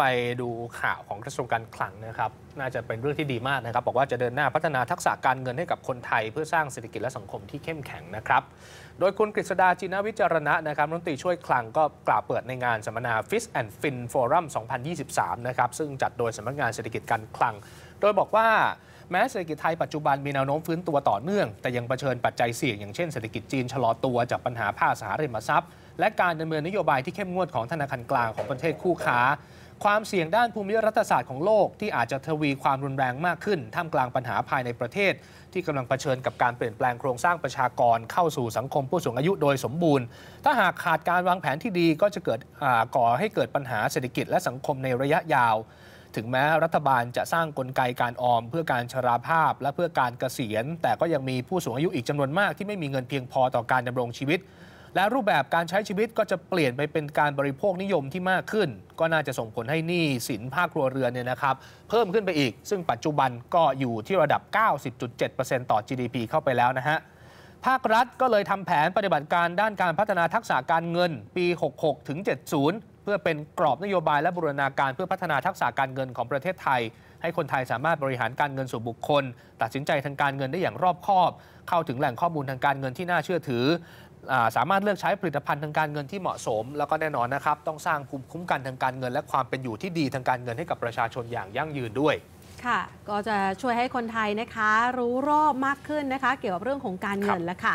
ไปดูข่าวของกระทรวงการคลังนะครับน่าจะเป็นเรื่องที่ดีมากนะครับบอกว่าจะเดินหน้าพัฒนาทักษะการเงินให้กับคนไทยเพื่อสร้างเศรษฐกิจและสังคมที่เข้มแข็งนะครับโดยคุณกฤษดาจีนวิจารณะนะครับรัฐมนตรีช่วยคลังก็กล่าวเปิดในงานสัมมนา Fish and Fin Forum 2023 นะครับซึ่งจัดโดยสำนักงานเศรษฐกิจการคลังโดยบอกว่าแม้เศรษฐกิจไทยปัจจุบันมีแนวโน้มฟื้นตัวต่อเนื่องแต่ยังเผชิญปัจจัยเสี่ยงอย่างเช่นเศรษฐกิจจีนชะลอตัวจากปัญหาภาคอสังหาริมทรัพย์และการดำเนินนโยบายที่เข้มงวดของธนาคารกลางของประเทศคู่ค้าความเสี่ยงด้านภูมิรัฐศาสตร์ของโลกที่อาจจะทวีความรุนแรงมากขึ้นท่ามกลางปัญหาภายในประเทศที่กำลังเผชิญกับการเปลี่ยนแปลงโครงสร้างประชากรเข้าสู่สังคมผู้สูงอายุโดยสมบูรณ์ถ้าหากขาดการวางแผนที่ดีก็จะก่อให้เกิดปัญหาเศรษฐกิจและสังคมในระยะยาวถึงแม้รัฐบาลจะสร้างกลไกการออมเพื่อการชราภาพและเพื่อการเกษียณแต่ก็ยังมีผู้สูงอายุอีกจำนวนมากที่ไม่มีเงินเพียงพอต่อการดำรงชีวิตและรูปแบบการใช้ชีวิตก็จะเปลี่ยนไปเป็นการบริโภคนิยมที่มากขึ้นก็น่าจะส่งผลให้หนี้สินภาคครัวเรือนเนี่ยนะครับเพิ่มขึ้นไปอีกซึ่งปัจจุบันก็อยู่ที่ระดับ 90.7% ต่อ GDP เข้าไปแล้วนะฮะภาครัฐก็เลยทำแผนปฏิบัติการด้านการพัฒนาทักษะการเงินปี 66-70 เพื่อเป็นกรอบนโยบายและบูรณาการเพื่อพัฒนาทักษะการเงินของประเทศไทยให้คนไทยสามารถบริหารการเงินส่วนบุคคลตัดสินใจทางการเงินได้อย่างรอบคอบเข้าถึงแหล่งข้อมูลทางการเงินที่น่าเชื่อถือสามารถเลือกใช้ผลิตภัณฑ์ทางการเงินที่เหมาะสมแล้วก็แน่นอนนะครับต้องสร้างภูมิคุ้มกันทางการเงินและความเป็นอยู่ที่ดีทางการเงินให้กับประชาชนอย่างยั่งยืนด้วยค่ะก็จะช่วยให้คนไทยนะคะรู้รอบมากขึ้นนะคะเกี่ยวกับเรื่องของการเงินแล้วค่ะ